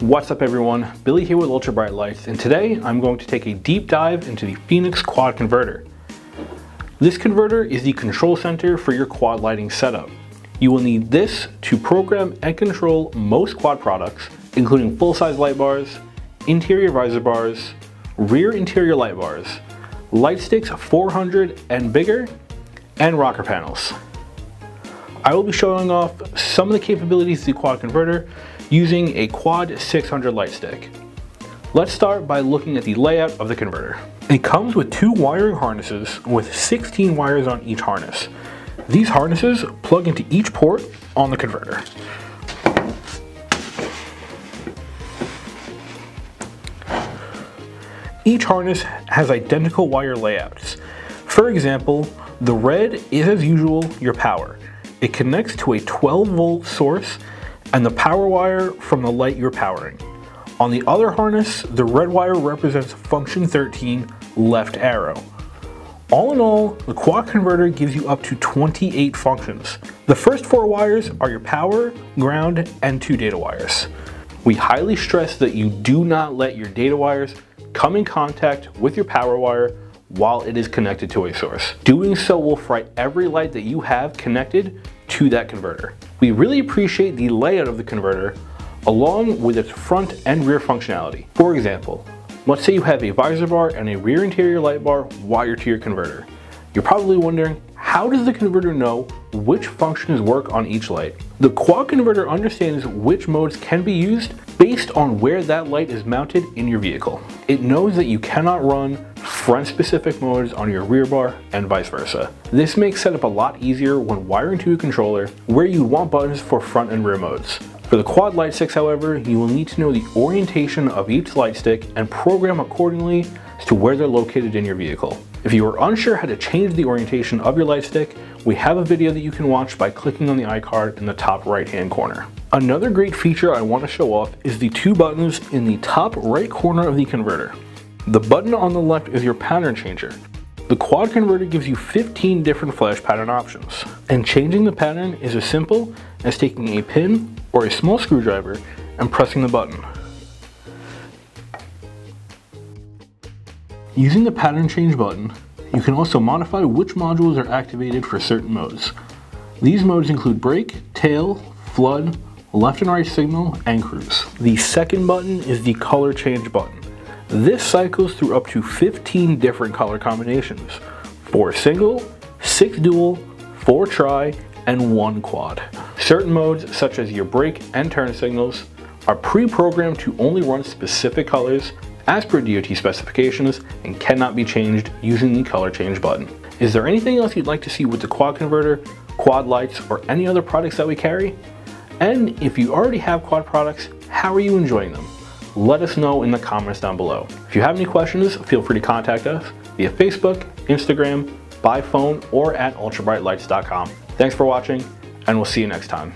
What's up everyone, Billy here with Ultra Bright Lightz, and today I'm going to take a deep dive into the Feniex Quad converter. This converter is the control center for your quad lighting setup. You will need this to program and control most quad products, including full-size light bars, interior visor bars, rear interior light bars, light sticks 400 and bigger, and rocker panels. I will be showing off some of the capabilities of the quad converter using a Quad 600 light stick. Let's start by looking at the layout of the converter. It comes with two wiring harnesses with 16 wires on each harness. These harnesses plug into each port on the converter. Each harness has identical wire layouts. For example, the red is as usual your power. It connects to a 12-volt source and the power wire from the light you're powering. On the other harness, the red wire represents function 13, left arrow. All in all, the quad converter gives you up to 28 functions. The first four wires are your power, ground, and two data wires. We highly stress that you do not let your data wires come in contact with your power wire while it is connected to a source. Doing so will fry every light that you have connected to that converter. We really appreciate the layout of the converter along with its front and rear functionality. For example, let's say you have a visor bar and a rear interior light bar wired to your converter. You're probably wondering, how does the converter know which functions work on each light? The quad converter understands which modes can be used based on where that light is mounted in your vehicle. It knows that you cannot run front specific modes on your rear bar and vice versa. This makes setup a lot easier when wiring to a controller where you want buttons for front and rear modes. For the Quad light sticks, however, you will need to know the orientation of each light stick and program accordingly as to where they're located in your vehicle. If you are unsure how to change the orientation of your light stick, we have a video that you can watch by clicking on the iCard in the top right hand corner. Another great feature I want to show off is the two buttons in the top right corner of the converter. The button on the left is your pattern changer. The quad converter gives you 15 different flash pattern options. And changing the pattern is as simple as taking a pin or a small screwdriver and pressing the button. Using the pattern change button, you can also modify which modules are activated for certain modes. These modes include brake, tail, flood, left and right signal, and cruise. The second button is the color change button. This cycles through up to 15 different color combinations, 4 single, 6 dual, 4 tri, and 1 quad. Certain modes such as your brake and turn signals are pre-programmed to only run specific colors as per DOT specifications and cannot be changed using the color change button. Is there anything else you'd like to see with the quad converter, quad lights, or any other products that we carry? And if you already have quad products, how are you enjoying them? Let us know in the comments down below. If you have any questions, feel free to contact us via Facebook, Instagram, by phone, or at UltraBrightLightz.com. Thanks for watching, and we'll see you next time.